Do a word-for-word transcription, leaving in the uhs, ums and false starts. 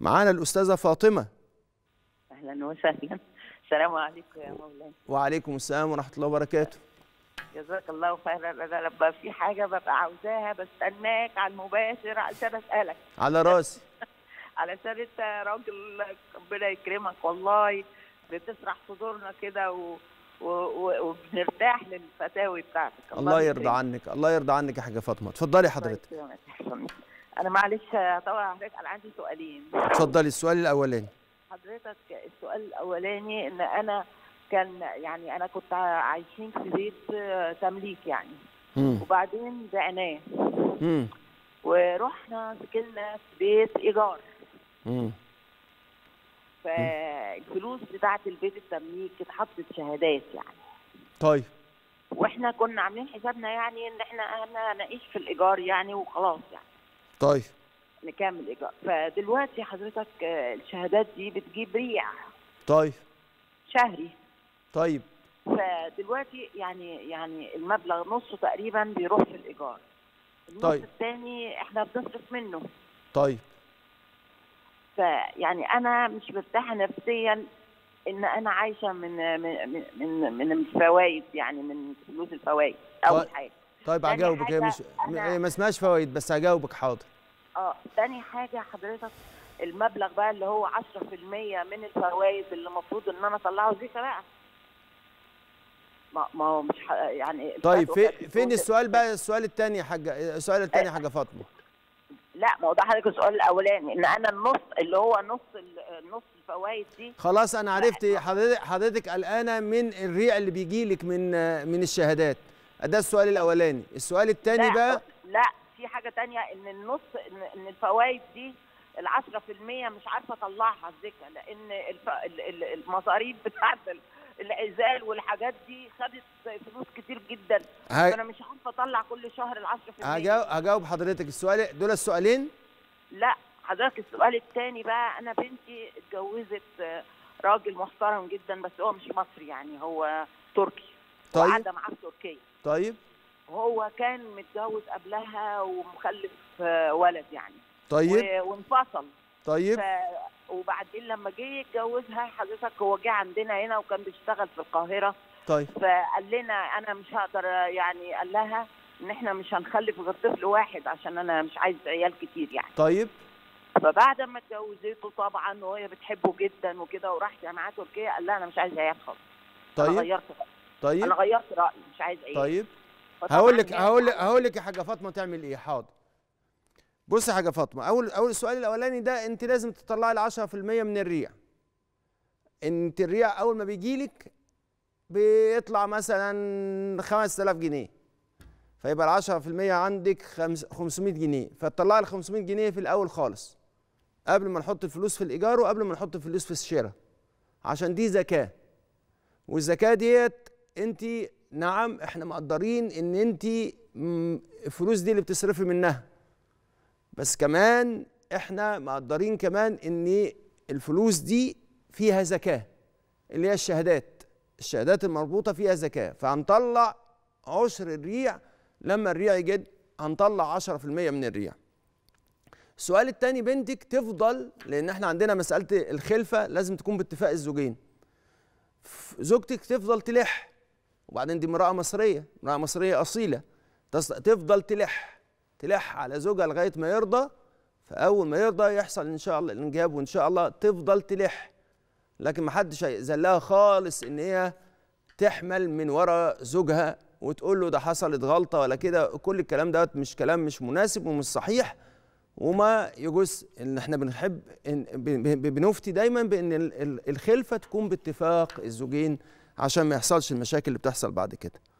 معانا الأستاذة فاطمة. أهلا وسهلا. السلام عليكم يا مولانا. وعليكم السلام ورحمة الله وبركاته. جزاك الله خيرا. أنا لما في حاجة ببقى عاوزاها بستناك على المباشر علشان أسألك. على راسي. علشان أنت راجل ربنا يكرمك والله بتسرح صدورنا كده و... وبنرتاح للفتاوي بتاعتك. الله, الله يرضى عنك، الله يرضى عنك يا حاجه فاطمه، اتفضلي حضرتك. انا معلش هطول على حضرتك، انا عندي سؤالين. اتفضلي السؤال الاولاني. حضرتك السؤال الاولاني ان انا كان يعني انا كنت عايشين في بيت تمليك يعني مم. وبعدين بعناه امم ورحنا سكننا في بيت ايجار امم فالفلوس بتاعت البيت التمليك اتحطت شهادات يعني. طيب. واحنا كنا عاملين حسابنا يعني ان احنا هنعيش في الايجار يعني وخلاص يعني. طيب. نكمل ايجار، فدلوقتي حضرتك الشهادات دي بتجيب ريع. طيب. شهري. طيب. فدلوقتي يعني يعني المبلغ نصه تقريبا بيروح في الايجار. النص طيب. الثاني احنا بنصرف منه. طيب. يعني انا مش مرتاحه نفسيا ان انا عايشه من من من, من الفوائد يعني من فلوس الفوائد اول طيب حاجه. طيب هجاوبك، هي مش ما اسمهاش فوائد بس هجاوبك. حاضر. اه ثاني حاجه حضرتك المبلغ بقى اللي هو عشرة بالمية من الفوائد اللي المفروض ان انا اطلعه زيكا بقى ما ما هو مش يعني. طيب في فين السؤال بقى؟ السؤال الثاني يا حاجه، السؤال الثاني يا حاجه فاطمه. لا ما هو ده حضرتك السؤال الاولاني ان انا النص اللي هو نص نص الفوائد دي. خلاص انا عرفت حضرتك حضرتك قلقانه من الريع اللي بيجي لك من من الشهادات، ده السؤال الاولاني. السؤال الثاني بقى لا في حاجه ثانيه ان النص ان الفوائد دي ال عشرة بالمية مش عارفه اطلعها الزكاه لان المصاريف بتاعت العزال والحاجات دي خدت فلوس كتير جدا هاي. فانا مش عارفه اطلع كل شهر ال عشرة بالمية. هجاوب هجاوب حضرتك السؤال دول السؤالين. لا حضرتك السؤال الثاني بقى انا بنتي اتجوزت راجل محترم جدا بس هو مش مصري يعني هو تركي. طيب. وقاعده معاه في تركيا. طيب. هو كان متجوز قبلها ومخلف ولد يعني. طيب. وانفصل. طيب. وبعدين لما جه اتجوزها حضرتك هو جه عندنا هنا وكان بيشتغل في القاهره. طيب. فقال لنا انا مش هقدر يعني قال لها ان احنا مش هنخلف غير طفل واحد عشان انا مش عايز عيال كتير يعني. طيب. فبعد ما اتجوزته طبعا وهي بتحبه جدا وكده وراحت معاه تركيا قال لها انا مش عايز عيال خالص. طيب. انا غيرت رايي. طيب. انا غيرت رايي مش عايز عيال. طيب. هقول لك هقول لك هقول لك يا حاجه فاطمه تعمل ايه. حاضر. بصي يا حاجه فاطمه، اول اول السؤال الاولاني ده انت لازم تطلعي ال عشرة بالمية من الريع. انت الريع اول ما بيجيلك بيطلع مثلا خمسة آلاف جنيه. فيبقى ال عشرة بالمية عندك خمسمية جنيه، فتطلعي ال خمسمية جنيه في الاول خالص. قبل ما نحط الفلوس في الايجار وقبل ما نحط الفلوس في الشراء. عشان دي زكاه. والزكاه ديت انت نعم احنا مقدرين ان انت الفلوس دي اللي بتصرفي منها. بس كمان احنا مقدرين كمان ان الفلوس دي فيها زكاه اللي هي الشهادات، الشهادات المربوطه فيها زكاه، فهنطلع عشر الريع لما الريع يجد هنطلع عشرة بالمية من الريع. السؤال الثاني بنتك تفضل لان احنا عندنا مساله الخلفه لازم تكون باتفاق الزوجين. زوجتك تفضل تلح وبعدين دي امراه مصريه، امراه مصريه اصيله تفضل تلح تلح على زوجها لغايه ما يرضى، فاول ما يرضى يحصل ان شاء الله الانجاب وان شاء الله تفضل تلح، لكن ما حدش هيأذن لها خالص ان هي تحمل من ورا زوجها وتقول له ده حصلت غلطه ولا كده. كل الكلام دوت مش كلام مش مناسب ومش صحيح وما يجوز. ان احنا بنحب إن بنفتي دايما بان الخلفه تكون باتفاق الزوجين عشان ما يحصلش المشاكل اللي بتحصل بعد كده.